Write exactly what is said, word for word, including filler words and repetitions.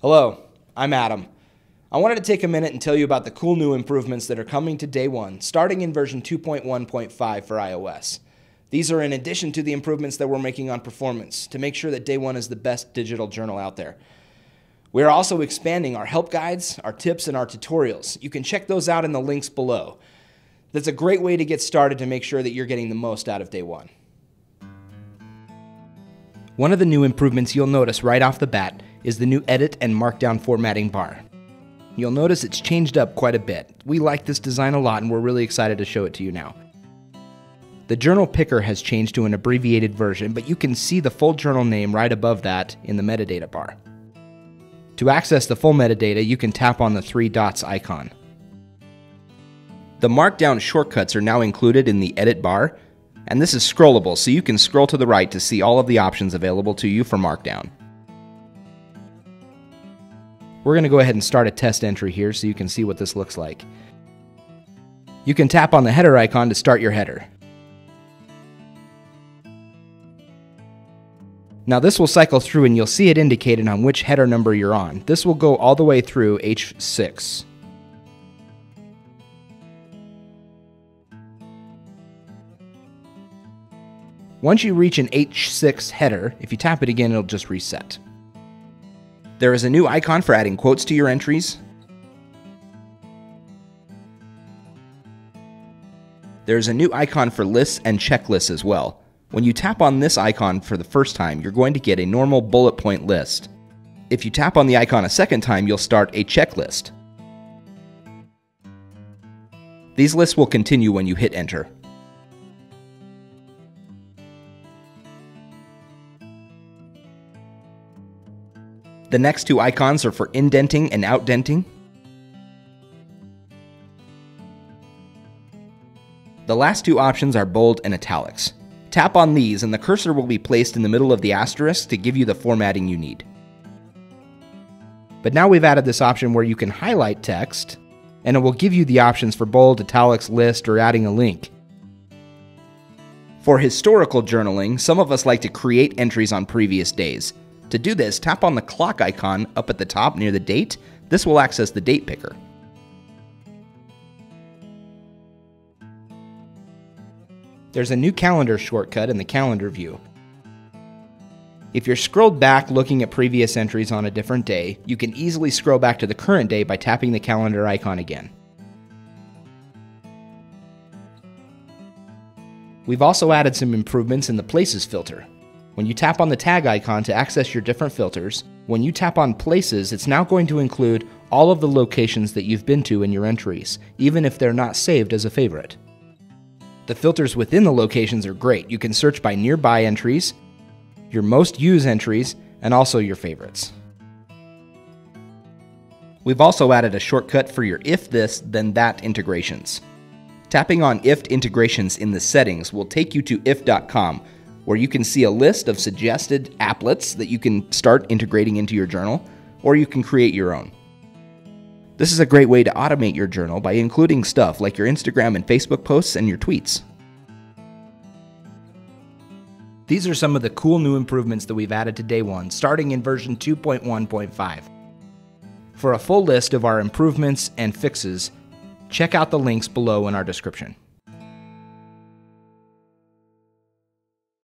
Hello, I'm Adam. I wanted to take a minute and tell you about the cool new improvements that are coming to Day One, starting in version two point one point five for iOS. These are in addition to the improvements that we're making on performance to make sure that Day One is the best digital journal out there. We are also expanding our help guides, our tips, and our tutorials. You can check those out in the links below. That's a great way to get started to make sure that you're getting the most out of Day One. One of the new improvements you'll notice right off the bat is the new edit and markdown formatting bar. You'll notice it's changed up quite a bit. We like this design a lot and we're really excited to show it to you now. The journal picker has changed to an abbreviated version, but you can see the full journal name right above that in the metadata bar. To access the full metadata, you can tap on the three dots icon. The markdown shortcuts are now included in the edit bar, and this is scrollable, so you can scroll to the right to see all of the options available to you for markdown. We're going to go ahead and start a test entry here so you can see what this looks like. You can tap on the header icon to start your header. Now this will cycle through and you'll see it indicated on which header number you're on. This will go all the way through H six. Once you reach an H six header, if you tap it again, it'll just reset. There is a new icon for adding quotes to your entries. There is a new icon for lists and checklists as well. When you tap on this icon for the first time, you're going to get a normal bullet point list. If you tap on the icon a second time, you'll start a checklist. These lists will continue when you hit enter. The next two icons are for indenting and outdenting. The last two options are bold and italics. Tap on these and the cursor will be placed in the middle of the asterisk to give you the formatting you need. But now we've added this option where you can highlight text and it will give you the options for bold, italics, list, or adding a link. For historical journaling, some of us like to create entries on previous days. To do this, tap on the clock icon up at the top near the date. This will access the date picker. There's a new calendar shortcut in the calendar view. If you're scrolled back looking at previous entries on a different day, you can easily scroll back to the current day by tapping the calendar icon again. We've also added some improvements in the Places filter. When you tap on the tag icon to access your different filters, when you tap on places, it's now going to include all of the locations that you've been to in your entries, even if they're not saved as a favorite. The filters within the locations are great. You can search by nearby entries, your most used entries, and also your favorites. We've also added a shortcut for your if this, then that integrations. Tapping on if integrations in the settings will take you to if dot com, where you can see a list of suggested applets that you can start integrating into your journal, or you can create your own. This is a great way to automate your journal by including stuff like your Instagram and Facebook posts and your tweets. These are some of the cool new improvements that we've added to Day One, starting in version two point one point five. For a full list of our improvements and fixes, check out the links below in our description.